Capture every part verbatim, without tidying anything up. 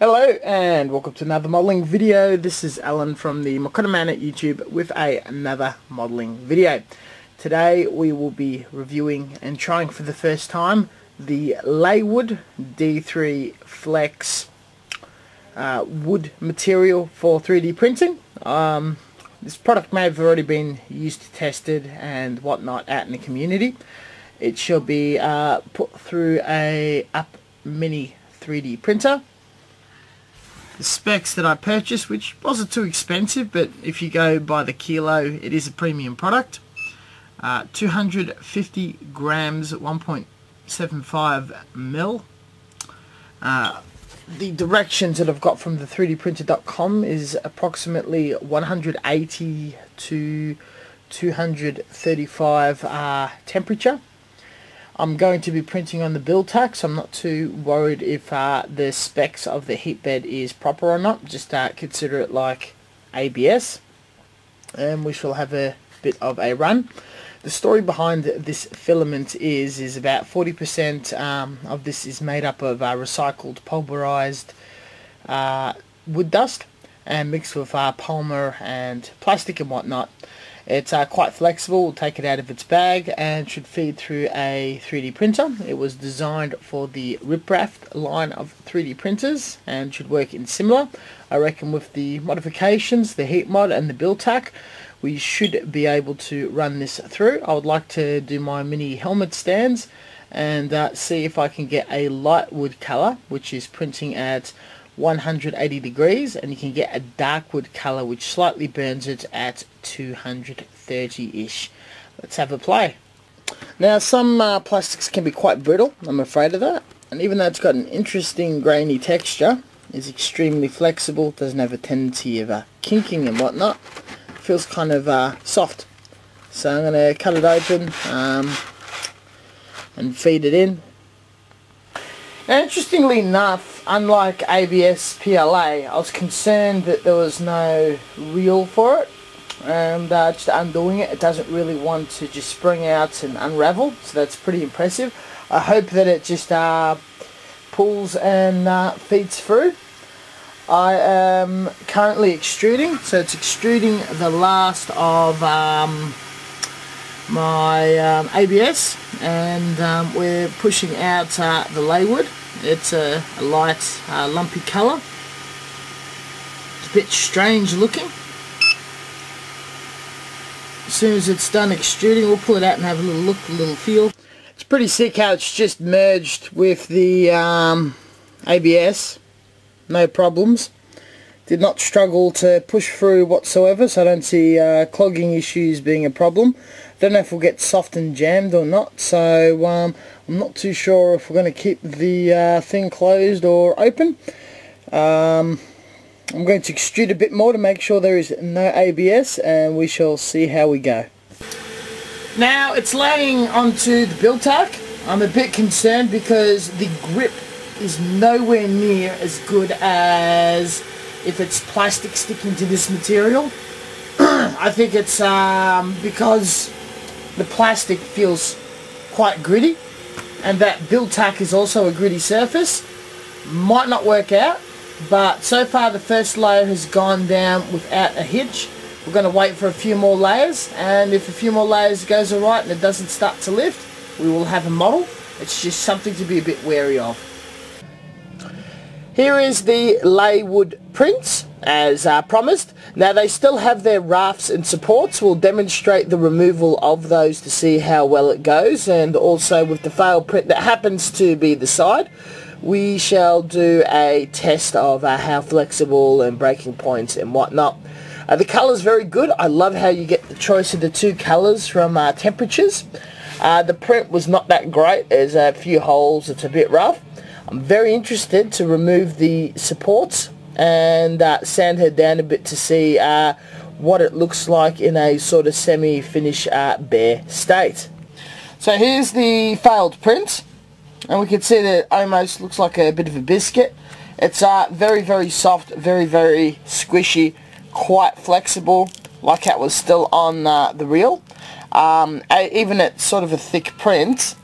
Hello and welcome to another modelling video. This is Alan from the Mokanaman at YouTube with a, another modelling video. Today we will be reviewing and trying for the first time the Laywoo-D three Flex uh, wood material for three D printing. Um, this product may have already been used, tested and whatnot out in the community. It shall be uh, put through a Up Mini three D printer. The specs that I purchased, which wasn't too expensive, but if you go by the kilo it is a premium product, uh, two hundred fifty grams, one point seven five mil. Uh, the directions that I've got from the three D printer dot com is approximately one hundred eighty to two hundred thirty-five uh, temperature. I'm going to be printing on the build tack, so I'm not too worried if uh, the specs of the heat bed is proper or not. Just uh, consider it like A B S, and we shall have a bit of a run. The story behind this filament is is about forty percent um, of this is made up of uh, recycled pulverized uh, wood dust and mixed with uh, polymer and plastic and whatnot. It's uh, quite flexible. We'll take it out of its bag and should feed through a three D printer. It was designed for the RipRaft line of three D printers and should work in similar. I reckon with the modifications, the heat mod and the build tack, we should be able to run this through. I would like to do my mini helmet stands and uh, see if I can get a light wood color, which is printing at one hundred eighty degrees, and you can get a dark wood color which slightly burns it at two hundred thirty ish. Let's have a play. Now some uh, plastics can be quite brittle, I'm afraid of that, and even though it's got an interesting grainy texture, is extremely flexible, doesn't have a tendency of uh, kinking and whatnot, feels kind of uh, soft. So I'm going to cut it open um, and feed it in. Now, interestingly enough, unlike A B S P L A, I was concerned that there was no reel for it, and uh, just undoing it, it doesn't really want to just spring out and unravel, so that's pretty impressive. I hope that it just uh, pulls and uh, feeds through. I am currently extruding, so it's extruding the last of um, my um, A B S, and um, we're pushing out uh, the Laywood. It's a, a light uh, lumpy colour. It's a bit strange looking. As soon as it's done extruding, we'll pull it out and have a little look, a little feel. It's pretty sick how it's just merged with the um, A B S. No problems. Did not struggle to push through whatsoever, so I don't see uh, clogging issues being a problem. Don't know if we'll get soft and jammed or not, so um, I'm not too sure if we're going to keep the uh, thing closed or open. Um, I'm going to extrude a bit more to make sure there is no A B S, and we shall see how we go. Now it's laying onto the build tack. I'm a bit concerned because the grip is nowhere near as good as if it's plastic sticking to this material. I think it's um, because the plastic feels quite gritty, and that build tack is also a gritty surface. Might not work out, but so far the first layer has gone down without a hitch. We're going to wait for a few more layers, and if a few more layers goes alright and it doesn't start to lift, we will have a model. It's just something to be a bit wary of. Here is the Laywood prints, as uh, promised. Now they still have their rafts and supports. We'll demonstrate the removal of those to see how well it goes, and also with the failed print that happens to be the side, we shall do a test of uh, how flexible and breaking points and whatnot. Uh, the colour's very good. I love how you get the choice of the two colours from uh, temperatures. Uh, the print was not that great. There's a few holes. It's a bit rough. I'm very interested to remove the supports and uh, sand her down a bit to see uh, what it looks like in a sort of semi-finish uh, bare state. So here's the failed print, and we can see that it almost looks like a bit of a biscuit. It's uh, very very soft, very very squishy, quite flexible, like that was still on uh, the reel. Um, even at sort of a thick print,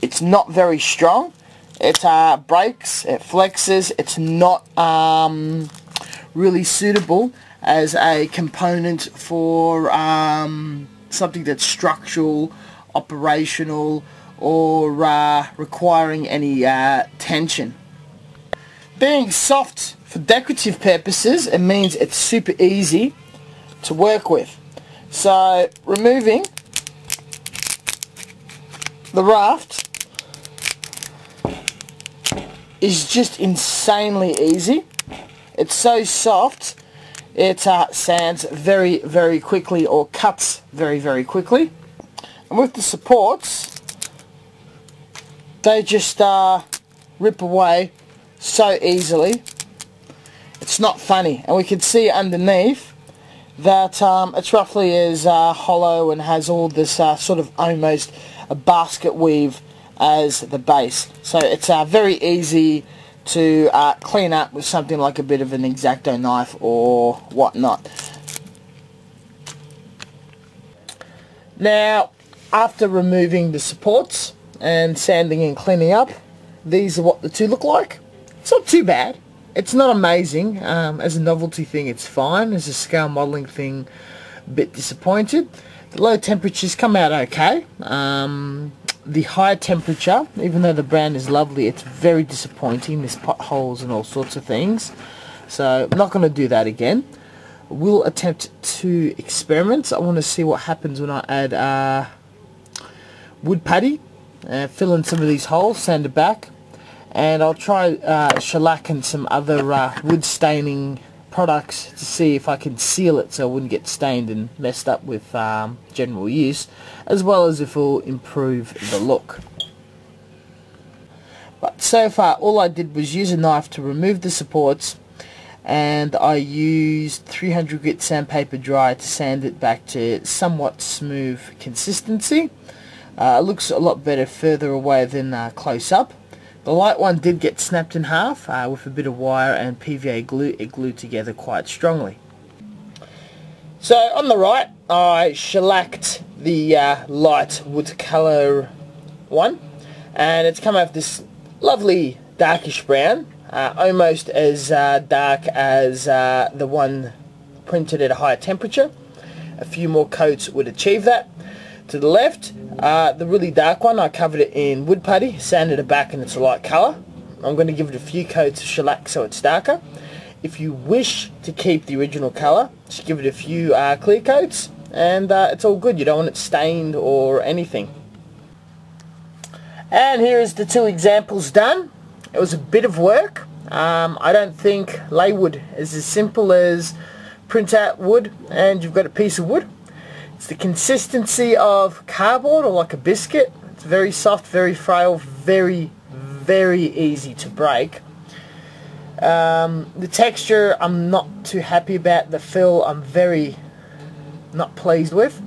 it's not very strong. It uh, breaks, it flexes, it's not um, really suitable as a component for um, something that's structural, operational, or uh, requiring any uh, tension. Being soft for decorative purposes, it means it's super easy to work with. So removing the raft is just insanely easy. It's so soft, it uh, sands very, very quickly, or cuts very, very quickly. And with the supports, they just uh, rip away so easily. It's not funny. And we can see underneath that um, it's roughly as uh, hollow and has all this uh, sort of almost a basket weave as the base. So it's uh, very easy to uh, clean up with something like a bit of an X-Acto knife or whatnot. Now, after removing the supports and sanding and cleaning up, these are what the two look like. It's not too bad. It's not amazing. Um, as a novelty thing, it's fine. As a scale modelling thing, a bit disappointed. The low temperatures come out okay. Um, the high temperature, even though the brand is lovely, it's very disappointing. There's potholes and all sorts of things. So I'm not going to do that again. We'll attempt two experiments. I want to see what happens when I add uh, wood putty, uh, fill in some of these holes, sand it back. And I'll try uh, shellac and some other uh, wood staining products to see if I can seal it so it wouldn't get stained and messed up with um, general use, as well as if it will improve the look. But so far all I did was use a knife to remove the supports, and I used three hundred grit sandpaper dry to sand it back to somewhat smooth consistency. Uh, it looks a lot better further away than uh, close up. The light one did get snapped in half uh, with a bit of wire and P V A glue. It glued together quite strongly. So on the right, I shellacked the uh, light woodcolor one, and it's come out this lovely darkish brown, uh, almost as uh, dark as uh, the one printed at a higher temperature. A few more coats would achieve that. To the left, uh, the really dark one, I covered it in wood putty, sanded it back, and it's a light colour. I'm going to give it a few coats of shellac so it's darker. If you wish to keep the original colour, just give it a few uh, clear coats, and uh, it's all good. You don't want it stained or anything. And here is the two examples done. It was a bit of work. Um, I don't think Laywood is as simple as print out wood and you've got a piece of wood. It's the consistency of cardboard, or like a biscuit. It's very soft, very frail, very, very easy to break. Um, the texture, I'm not too happy about. The feel, I'm very not pleased with.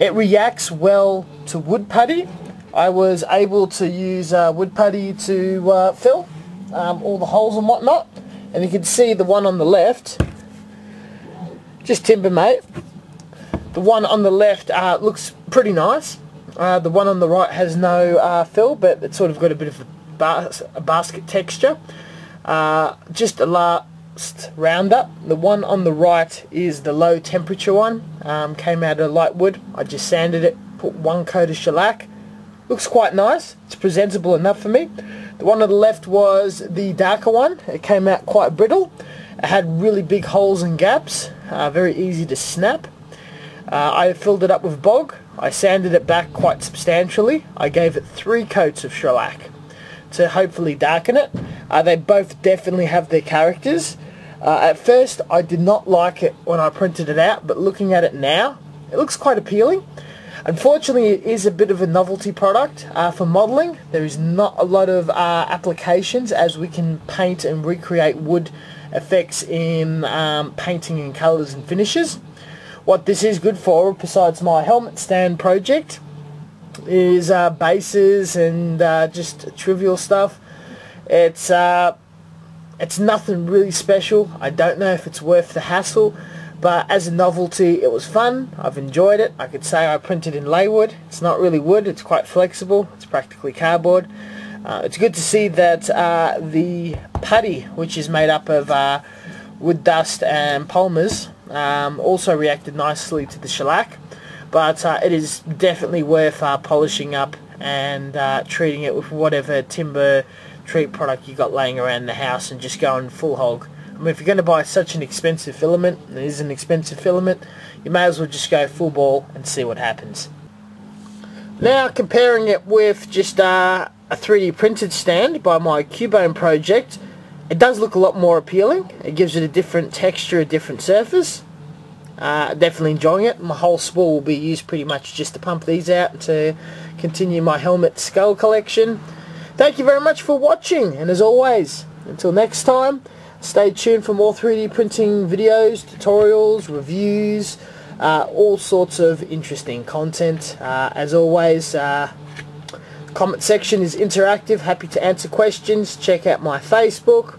It reacts well to wood putty. I was able to use uh, wood putty to uh, fill um, all the holes and whatnot. And you can see the one on the left, just timber, mate. The one on the left uh, looks pretty nice. Uh, the one on the right has no uh, fill, but it's sort of got a bit of a, bas a basket texture. Uh, just a last roundup. The one on the right is the low temperature one. Um, came out of light wood. I just sanded it, put one coat of shellac. Looks quite nice. It's presentable enough for me. The one on the left was the darker one. It came out quite brittle. It had really big holes and gaps. Uh, very easy to snap. Uh, I filled it up with bog, I sanded it back quite substantially, I gave it three coats of shellac to hopefully darken it. Uh, they both definitely have their characters. Uh, at first I did not like it when I printed it out, but looking at it now, it looks quite appealing. Unfortunately, it is a bit of a novelty product uh, for modelling. There is not a lot of uh, applications, as we can paint and recreate wood effects in um, painting and colours and finishes. What this is good for, besides my helmet stand project, is uh, bases and uh, just trivial stuff. It's uh, it's nothing really special. I don't know if it's worth the hassle, but as a novelty it was fun. I've enjoyed it. I could say I printed in Laywood. It's not really wood, it's quite flexible. It's practically cardboard. Uh, it's good to see that uh, the putty, which is made up of uh, wood dust and polymers, um, also reacted nicely to the shellac, but uh, it is definitely worth uh, polishing up and uh, treating it with whatever timber treat product you got laying around the house and just going full hog. I mean, if you're going to buy such an expensive filament, and it is an expensive filament, you may as well just go full ball and see what happens. Now, comparing it with just uh, a three D printed stand by my Cubone project, it does look a lot more appealing. It gives it a different texture, a different surface. Uh, definitely enjoying it. My whole spool will be used pretty much just to pump these out to continue my helmet skull collection. Thank you very much for watching, and as always, until next time, stay tuned for more three D printing videos, tutorials, reviews, uh, all sorts of interesting content. Uh, as always, uh, comment section is interactive, happy to answer questions. Check out my Facebook,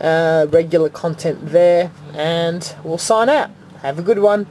uh, regular content there, and we'll sign out. Have a good one.